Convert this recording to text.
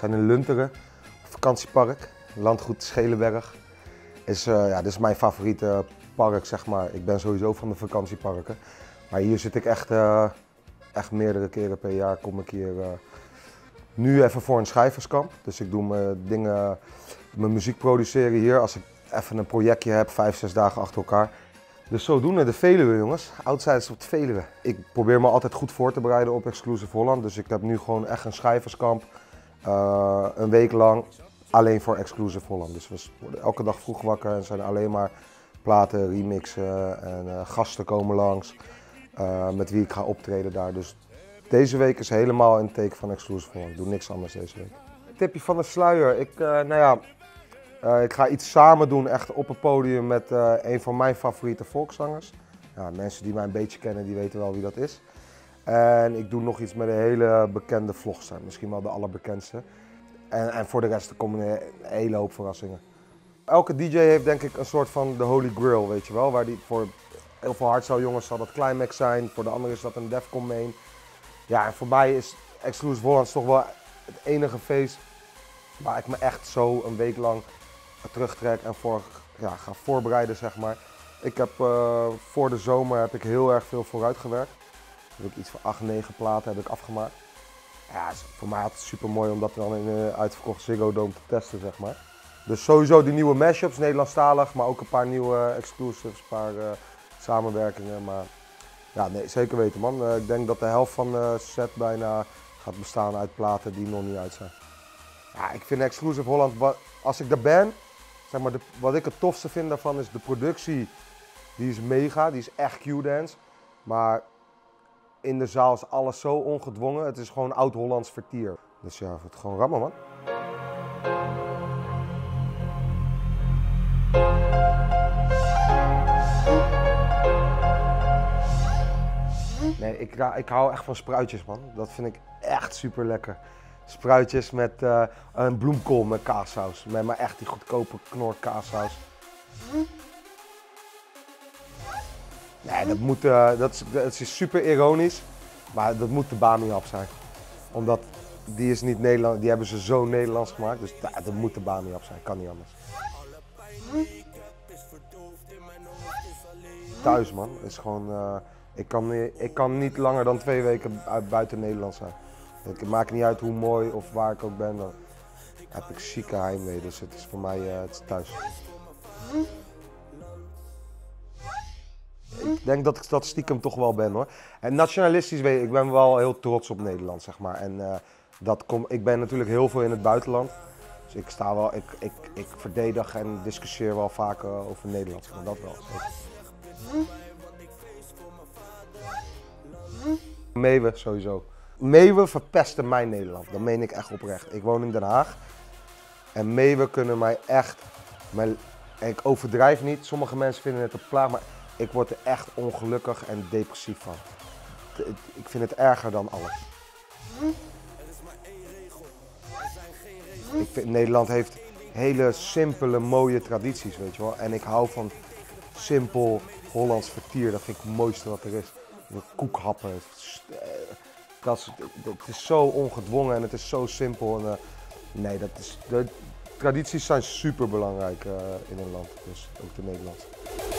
zijn in Lunteren, vakantiepark, Landgoed Schelenberg. Dit is mijn favoriete park, zeg maar. Ik ben sowieso van de vakantieparken. Maar hier zit ik echt meerdere keren per jaar. Kom ik hier nu even voor een schrijverskamp. Dus ik doe mijn dingen, mijn muziek produceren hier. Als ik even een projectje heb, 5, 6 dagen achter elkaar. Dus zodoende de Veluwe, jongens. Outsiders op de Veluwe. Ik probeer me altijd goed voor te bereiden op X-Qlusive Holland. Dus ik heb nu gewoon echt een schrijverskamp. Een week lang. Alleen voor X-Qlusive Holland. Dus we worden elke dag vroeg wakker en zijn alleen maar platen, remixen en gasten komen langs met wie ik ga optreden daar. Dus deze week is helemaal een teken van X-Qlusive Holland. Ik doe niks anders deze week. Tipje van de sluier. Ik ga iets samen doen echt op het podium met een van mijn favoriete volkszangers. Ja, mensen die mij een beetje kennen, die weten wel wie dat is. En ik doe nog iets met een hele bekende vlogster, misschien wel de allerbekendste. En voor de rest komen een hele hoop verrassingen. Elke DJ heeft denk ik een soort van de Holy Grail, weet je wel. Waar die voor heel veel hardstyle jongens zal dat Climax zijn, voor de anderen is dat een Defcon main. Ja, en voor mij is X-Qlusive Holland toch wel het enige feest waar ik me echt zo een week lang terugtrek en ga voorbereiden, zeg maar. Ik heb voor de zomer heel erg veel vooruitgewerkt. Heb ik iets van 8, 9 platen heb ik afgemaakt. Ja, voor mij had het super mooi om dat dan in een uitverkocht Ziggo Dome te testen, zeg maar. Dus sowieso die nieuwe mashups, Nederlandstalig, maar ook een paar nieuwe exclusives, een paar samenwerkingen. Maar ja, nee, zeker weten, man. Ik denk dat de helft van de set bijna gaat bestaan uit platen die nog niet uit zijn. Ja, ik vind X-Qlusive Holland, als ik daar ben, zeg maar, wat ik het tofste vind daarvan is de productie. Die is mega, die is echt Q-dance. Maar in de zaal is alles zo ongedwongen. Het is gewoon oud-Hollands vertier. Dus ja, het is gewoon rammen, man. Nee, ik hou echt van spruitjes, man. Dat vind ik echt super lekker. Spruitjes met een bloemkool met kaassaus. Met maar echt die goedkope knor kaassaus. Nee, dat is super ironisch, maar dat moet de Bami-hap zijn. Omdat die is niet Nederlands, die hebben ze zo Nederlands gemaakt, dus dat moet de Bami-hap zijn, kan niet anders. Thuis, man, is gewoon, ik kan niet langer dan 2 weken buiten Nederland zijn. Het maakt niet uit hoe mooi of waar ik ook ben, dan heb ik zieke heimwee, dus het is voor mij het is thuis. Ik denk dat ik dat stiekem toch wel ben, hoor. En nationalistisch weet ik ben wel heel trots op Nederland, zeg maar. En ik ben natuurlijk heel veel in het buitenland. Dus ik sta wel, ik verdedig en discussieer wel vaak over Nederland, maar dat wel. Meeuwen sowieso. Meeuwen verpesten mij Nederland, dat meen ik echt oprecht. Ik woon in Den Haag en meeuwen kunnen mij echt, ik overdrijf niet, sommige mensen vinden het een plaag, maar ik word er echt ongelukkig en depressief van. Ik vind het erger dan alles. Nederland heeft hele simpele, mooie tradities, weet je wel. En ik hou van simpel Hollands vertier. Dat vind ik het mooiste wat er is. Koekhappen. Het is zo ongedwongen en het is zo simpel. En, nee, tradities zijn superbelangrijk in een land. Dus ook de Nederlandse.